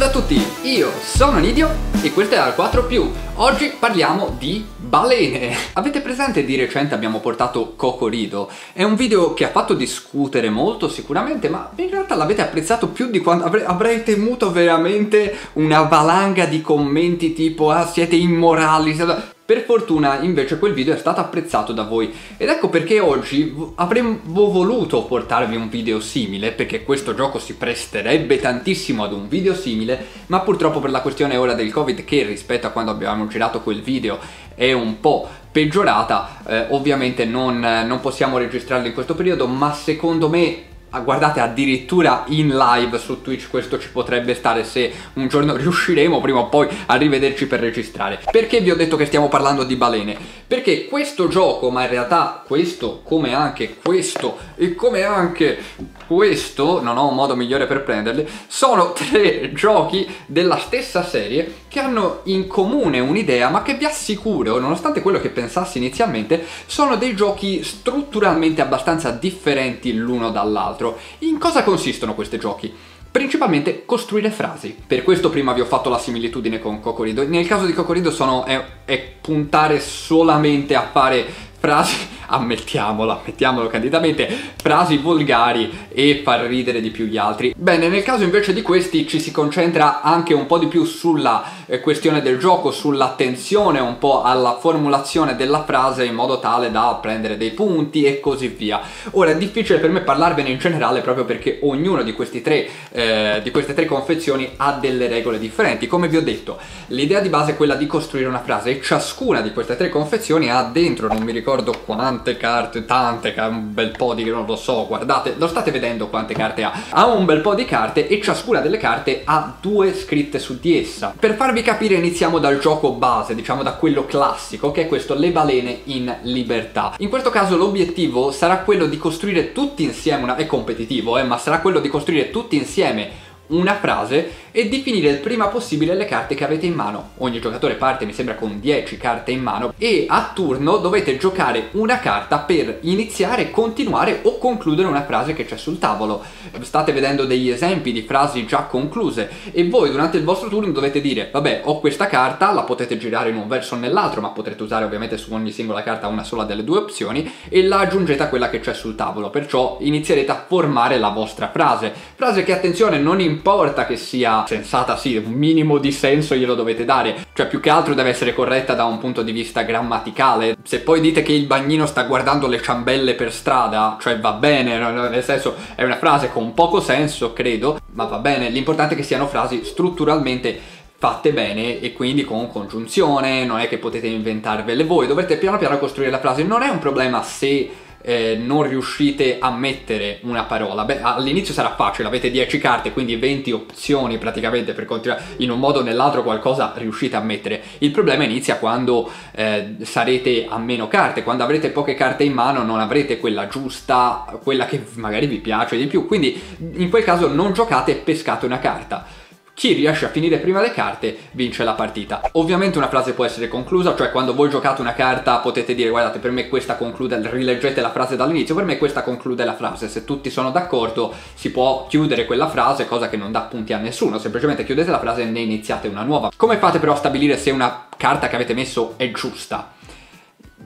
salve a tutti, io sono Nidio e questo è Al4Più. Oggi parliamo di balene. Avete presente di recente abbiamo portato Coccorido? È un video che ha fatto discutere molto sicuramente, ma in realtà l'avete apprezzato più di quanto avrei temuto. Veramente una valanga di commenti tipo ah, siete immorali. Per fortuna invece quel video è stato apprezzato da voi ed ecco perché oggi avremmo voluto portarvi un video simile, perché questo gioco si presterebbe tantissimo ad un video simile, ma purtroppo per la questione ora del Covid, che rispetto a quando abbiamo girato quel video è un po' peggiorata, ovviamente non possiamo registrarlo in questo periodo, ma secondo me guardate, addirittura in live su Twitch questo ci potrebbe stare, se un giorno riusciremo prima o poi a rivederci per registrare. Perché vi ho detto che stiamo parlando di balene? Perché questo gioco, ma in realtà questo come anche questo e come anche questo, non ho un modo migliore per prenderli, sono tre giochi della stessa serie che hanno in comune un'idea, ma che vi assicuro, nonostante quello che pensassi inizialmente, sono dei giochi strutturalmente abbastanza differenti l'uno dall'altro. In cosa consistono questi giochi? Principalmente costruire frasi. Per questo prima vi ho fatto la similitudine con Coccorido. Nel caso di Coccorido è puntare solamente a fare frasi, ammettiamolo candidamente, frasi volgari e far ridere di più gli altri. Bene, nel caso invece di questi ci si concentra anche un po' di più sulla questione del gioco, sull'attenzione un po' alla formulazione della frase in modo tale da prendere dei punti e così via. Ora è difficile per me parlarvene in generale proprio perché ognuno di questi tre, di queste tre confezioni ha delle regole differenti. Come vi ho detto, l'idea di base è quella di costruire una frase e ciascuna di queste tre confezioni ha dentro, non mi ricordo quante carte, un bel po' di, non lo so, guardate, lo state vedendo quante carte ha? Ha un bel po' di carte e ciascuna delle carte ha due scritte su di essa. Per farvi capire iniziamo dal gioco base, diciamo da quello classico, che è questo, le balene in libertà. In questo caso l'obiettivo sarà quello di costruire tutti insieme una... è competitivo, ma sarà quello di costruire tutti insieme una frase e di finire il prima possibile le carte che avete in mano. Ogni giocatore parte, mi sembra, con 10 carte in mano e a turno dovete giocare una carta per iniziare, continuare o concludere una frase che c'è sul tavolo. State vedendo degli esempi di frasi già concluse e voi durante il vostro turno dovete dire vabbè, ho questa carta, la potete girare in un verso o nell'altro, ma potrete usare ovviamente su ogni singola carta una sola delle due opzioni e la aggiungete a quella che c'è sul tavolo. Perciò inizierete a formare la vostra frase che, attenzione, non importa che sia sensata, sì, un minimo di senso glielo dovete dare, cioè più che altro deve essere corretta da un punto di vista grammaticale. Se poi dite che il bagnino sta guardando le ciambelle per strada, cioè va bene, nel senso è una frase con poco senso, credo, ma va bene, l'importante è che siano frasi strutturalmente fatte bene e quindi con congiunzione, non è che potete inventarvele voi, dovete piano piano costruire la frase. Non è un problema se non riuscite a mettere una parola. Beh, all'inizio sarà facile, avete 10 carte, quindi 20 opzioni praticamente per continuare, in un modo o nell'altro qualcosa riuscite a mettere. Il problema inizia quando sarete a meno carte, quando avrete poche carte in mano, non avrete quella giusta, quella che magari vi piace di più, quindi in quel caso non giocate e pescate una carta. Chi riesce a finire prima le carte vince la partita. Ovviamente una frase può essere conclusa, cioè quando voi giocate una carta potete dire guardate, per me questa conclude, rileggete la frase dall'inizio, per me questa conclude la frase, se tutti sono d'accordo si può chiudere quella frase, cosa che non dà punti a nessuno, semplicemente chiudete la frase e ne iniziate una nuova. Come fate però a stabilire se una carta che avete messo è giusta?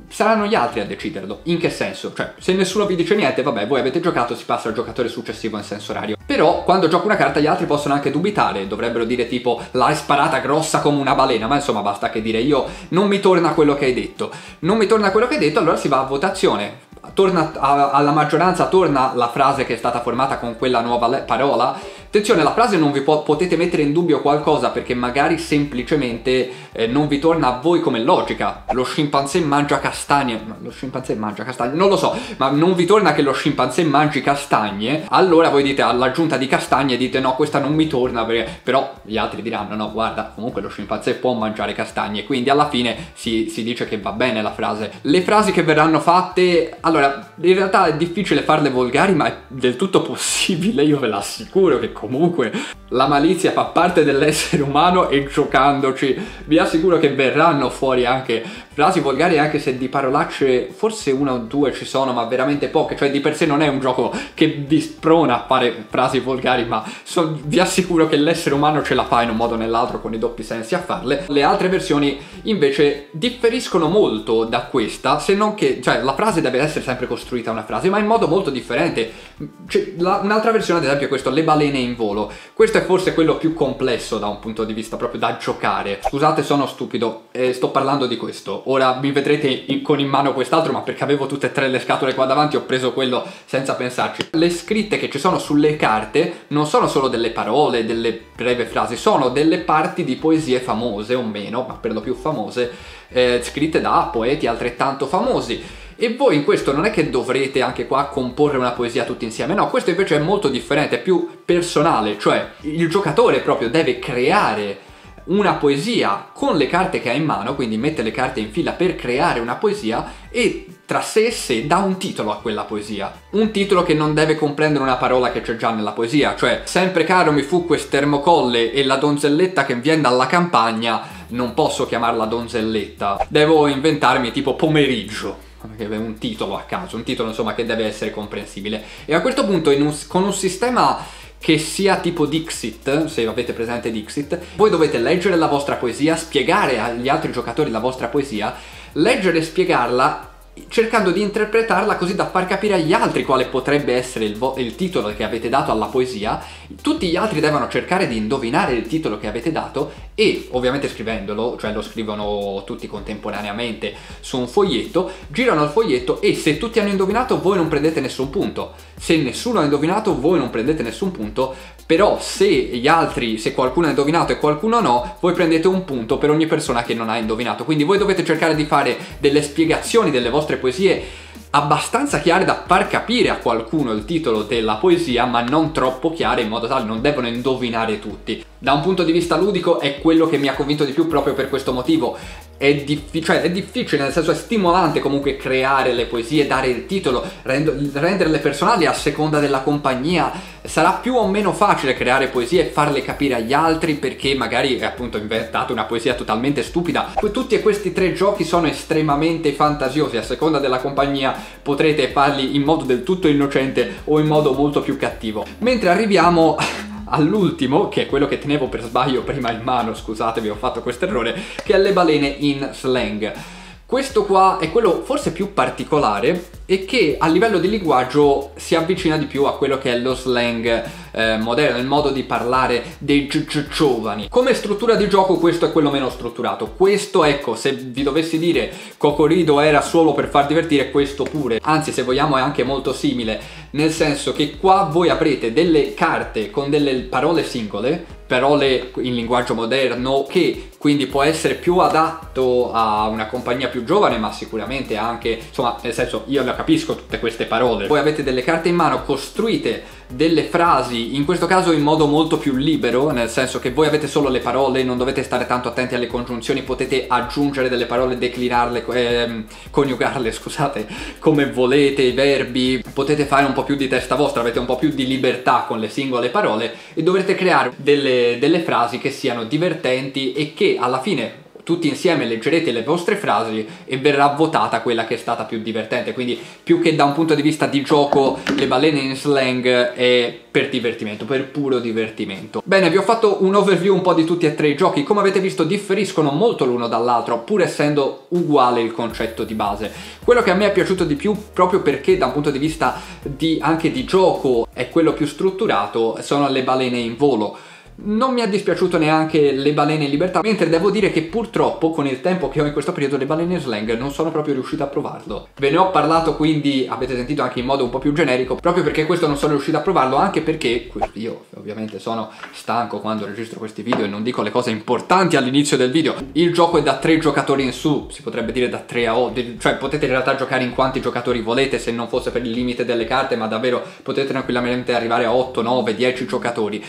Saranno gli altri a deciderlo. In che senso? Cioè, se nessuno vi dice niente, vabbè, voi avete giocato, si passa al giocatore successivo in senso orario. Però, quando gioco una carta, gli altri possono anche dubitare, dovrebbero dire tipo l'hai sparata grossa come una balena, ma insomma basta che dire io non mi torna quello che hai detto. Non mi torna quello che hai detto, allora si va a votazione. Torna alla maggioranza, torna la frase che è stata formata con quella nuova parola. Attenzione, la frase non vi potete mettere in dubbio qualcosa perché magari semplicemente non vi torna a voi come logica. Lo scimpanzé mangia castagne, non lo so, ma non vi torna che lo scimpanzé mangi castagne, allora voi dite all'aggiunta di castagne, dite no, questa non mi torna, perché... però gli altri diranno no, guarda, comunque lo scimpanzé può mangiare castagne, quindi alla fine si dice che va bene la frase. Le frasi che verranno fatte, allora, in realtà è difficile farle volgari, ma è del tutto possibile, io ve l'assicuro che comunque la malizia fa parte dell'essere umano e giocandoci vi assicuro che verranno fuori anche frasi volgari, anche se di parolacce forse una o due ci sono, ma veramente poche. Cioè di per sé non è un gioco che vi sprona a fare frasi volgari, ma vi assicuro che l'essere umano ce la fa in un modo o nell'altro, con i doppi sensi, a farle. Le altre versioni invece differiscono molto da questa, se non che, cioè, la frase deve essere sempre costruita, una frase, ma in modo molto differente. Un'altra versione ad esempio è questo, le balene in volo. Questo è forse quello più complesso da un punto di vista proprio da giocare. Scusate, sono stupido, sto parlando di questo. Ora mi vedrete con in mano quest'altro, ma perché avevo tutte e tre le scatole qua davanti ho preso quello senza pensarci. Le scritte che ci sono sulle carte non sono solo delle parole, delle breve frasi, sono delle parti di poesie famose o meno, ma per lo più famose, scritte da poeti altrettanto famosi. E voi in questo non è che dovrete anche qua comporre una poesia tutti insieme, no, questo invece è molto differente, è più personale, cioè il giocatore proprio deve creare una poesia con le carte che ha in mano, quindi mette le carte in fila per creare una poesia e tra sé e sé dà un titolo a quella poesia. Un titolo che non deve comprendere una parola che c'è già nella poesia, cioè sempre caro mi fu quest'ermocolle e la donzelletta che viene dalla campagna, non posso chiamarla donzelletta, devo inventarmi tipo pomeriggio. Che aveva un titolo a caso, un titolo insomma che deve essere comprensibile. E a questo punto con un sistema che sia tipo Dixit, se avete presente Dixit, voi dovete leggere la vostra poesia, spiegare agli altri giocatori la vostra poesia, leggere e spiegarla cercando di interpretarla così da far capire agli altri quale potrebbe essere il titolo che avete dato alla poesia. Tutti gli altri devono cercare di indovinare il titolo che avete dato e ovviamente scrivendolo, cioè lo scrivono tutti contemporaneamente su un foglietto, girano il foglietto e se tutti hanno indovinato voi non prendete nessun punto, se nessuno ha indovinato voi non prendete nessun punto, però se gli altri, se qualcuno ha indovinato e qualcuno no, voi prendete un punto per ogni persona che non ha indovinato. Quindi voi dovete cercare di fare delle spiegazioni delle vostre poesie abbastanza chiare da far capire a qualcuno il titolo della poesia, ma non troppo chiare in modo tale non devono indovinare tutti. Da un punto di vista ludico è quello che mi ha convinto di più proprio per questo motivo. È difficile, nel senso è stimolante comunque creare le poesie, dare il titolo, renderle personali a seconda della compagnia. Sarà più o meno facile creare poesie e farle capire agli altri perché magari appunto inventate una poesia totalmente stupida. Tutti questi tre giochi sono estremamente fantasiosi, a seconda della compagnia potrete farli in modo del tutto innocente o in modo molto più cattivo. Mentre arriviamo all'ultimo, che è quello che tenevo per sbaglio prima in mano, scusatevi, ho fatto questo errore, che è le balene in slang. Questo qua è quello forse più particolare e che a livello di linguaggio si avvicina di più a quello che è lo slang moderno, il modo di parlare dei giovani. Come struttura di gioco questo è quello meno strutturato. Questo, ecco, se vi dovessi dire Coccorido era solo per far divertire, questo pure, anzi se vogliamo è anche molto simile, nel senso che qua voi avrete delle carte con delle parole singole, parole in linguaggio moderno, che quindi può essere più adatto a una compagnia più giovane, ma sicuramente anche, insomma, nel senso io le capisco tutte queste parole. Voi avete delle carte in mano, costruite delle frasi, in questo caso in modo molto più libero, nel senso che voi avete solo le parole, non dovete stare tanto attenti alle congiunzioni, potete aggiungere delle parole, declinarle, coniugarle, scusate, come volete, i verbi, potete fare un po' più di testa vostra, avete un po' più di libertà con le singole parole e dovrete creare delle frasi che siano divertenti e che alla fine tutti insieme leggerete le vostre frasi e verrà votata quella che è stata più divertente. Quindi più che da un punto di vista di gioco, le balene in slang è per divertimento, per puro divertimento. Bene, vi ho fatto un overview un po' di tutti e tre i giochi. Come avete visto differiscono molto l'uno dall'altro pur essendo uguale il concetto di base. Quello che a me è piaciuto di più, proprio perché da un punto di vista anche di gioco è quello più strutturato, sono le balene in volo. Non mi è dispiaciuto neanche le balene in libertà, mentre devo dire che purtroppo con il tempo che ho in questo periodo le balene in slang non sono proprio riuscito a provarlo. Ve ne ho parlato, quindi avete sentito anche in modo un po' più generico, proprio perché questo non sono riuscito a provarlo, anche perché io ovviamente sono stanco quando registro questi video e non dico le cose importanti all'inizio del video. Il gioco è da 3 giocatori in su, si potrebbe dire da 3 a 8, cioè potete in realtà giocare in quanti giocatori volete se non fosse per il limite delle carte, ma davvero potete tranquillamente arrivare a 8, 9, 10 giocatori.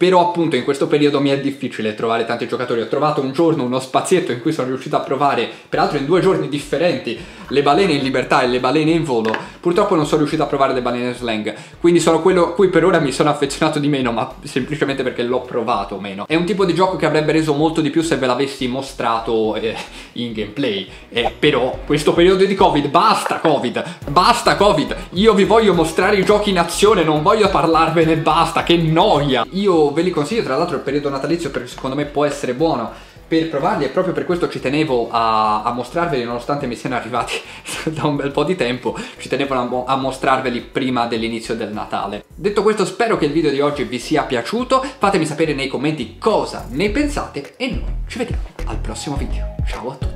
però appunto in questo periodo mi è difficile trovare tanti giocatori. Ho trovato un giorno uno spazietto in cui sono riuscito a provare, peraltro in due giorni differenti, le balene in libertà e le balene in volo. Purtroppo non sono riuscito a provare le balene in slang, quindi sono quello cui per ora mi sono affezionato di meno, ma semplicemente perché l'ho provato meno. È un tipo di gioco che avrebbe reso molto di più se ve l'avessi mostrato in gameplay, però questo periodo di Covid, basta Covid, io vi voglio mostrare i giochi in azione, non voglio parlarvene, basta, che noia. Io ve li consiglio, tra l'altro il periodo natalizio, perché secondo me può essere buono per provarli, e proprio per questo ci tenevo a mostrarveli, nonostante mi siano arrivati da un bel po' di tempo, ci tenevo a mostrarveli prima dell'inizio del Natale. Detto questo, spero che il video di oggi vi sia piaciuto, fatemi sapere nei commenti cosa ne pensate e noi ci vediamo al prossimo video. Ciao a tutti.